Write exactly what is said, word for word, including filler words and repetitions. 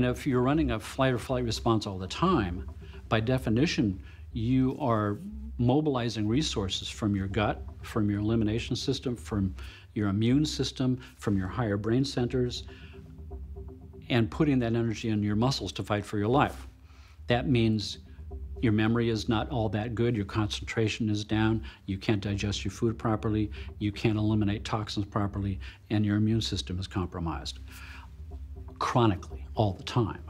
And if you're running a flight or flight response all the time, by definition, you are mobilizing resources from your gut, from your elimination system, from your immune system, from your higher brain centers, and putting that energy in your muscles to fight for your life. That means your memory is not all that good, your concentration is down, you can't digest your food properly, you can't eliminate toxins properly, and your immune system is compromised chronically all the time.